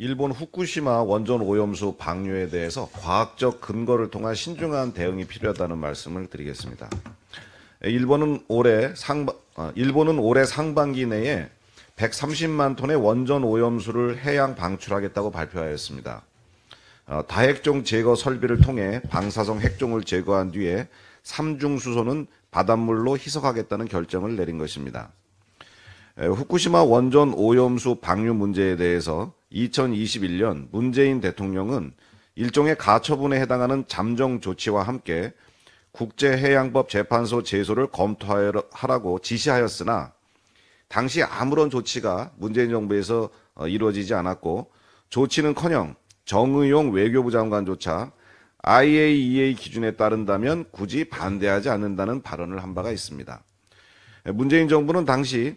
일본 후쿠시마 원전 오염수 방류에 대해서 과학적 근거를 통한 신중한 대응이 필요하다는 말씀을 드리겠습니다. 일본은 올해 상반기 내에 130만 톤의 원전 오염수를 해양 방출하겠다고 발표하였습니다. 다핵종 제거 설비를 통해 방사성 핵종을 제거한 뒤에 삼중수소는 바닷물로 희석하겠다는 결정을 내린 것입니다. 후쿠시마 원전 오염수 방류 문제에 대해서 2021년 문재인 대통령은 일종의 가처분에 해당하는 잠정 조치와 함께 국제해양법 재판소 제소를 검토하라고 지시하였으나 당시 아무런 조치가 문재인 정부에서 이루어지지 않았고 조치는커녕 정의용 외교부 장관조차 IAEA 기준에 따른다면 굳이 반대하지 않는다는 발언을 한 바가 있습니다. 문재인 정부는 당시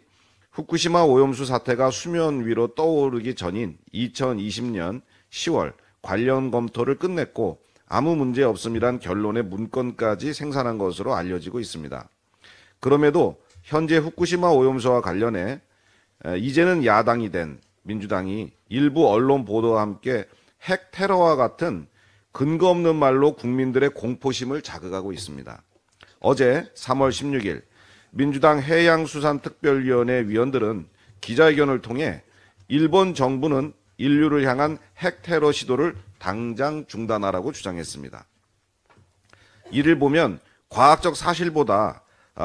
후쿠시마 오염수 사태가 수면 위로 떠오르기 전인 2020년 10월 관련 검토를 끝냈고 아무 문제 없음이란 결론의 문건까지 생산한 것으로 알려지고 있습니다. 그럼에도 현재 후쿠시마 오염수와 관련해 이제는 야당이 된 민주당이 일부 언론 보도와 함께 핵 테러와 같은 근거 없는 말로 국민들의 공포심을 자극하고 있습니다. 어제 3월 16일 민주당 해양수산특별위원회 위원들은 기자회견을 통해 일본 정부는 인류를 향한 핵 테러 시도를 당장 중단하라고 주장했습니다. 이를 보면 과학적 사실보다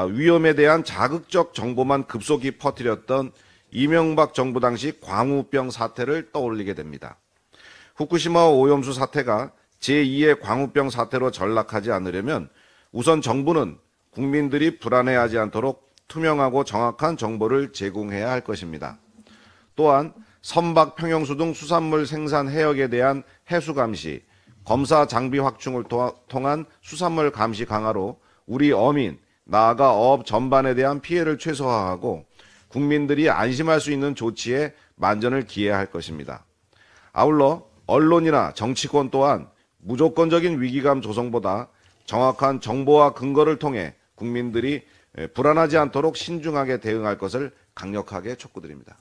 위험에 대한 자극적 정보만 급속히 퍼뜨렸던 이명박 정부 당시 광우병 사태를 떠올리게 됩니다. 후쿠시마 오염수 사태가 제2의 광우병 사태로 전락하지 않으려면 우선 정부는 국민들이 불안해하지 않도록 투명하고 정확한 정보를 제공해야 할 것입니다. 또한 선박 평형수 등 수산물 생산 해역에 대한 해수 감시, 검사 장비 확충을 통한 수산물 감시 강화로 우리 어민, 나아가 어업 전반에 대한 피해를 최소화하고 국민들이 안심할 수 있는 조치에 만전을 기해야 할 것입니다. 아울러 언론이나 정치권 또한 무조건적인 위기감 조성보다 정확한 정보와 근거를 통해 국민들이 불안하지 않도록 신중하게 대응할 것을 강력하게 촉구드립니다.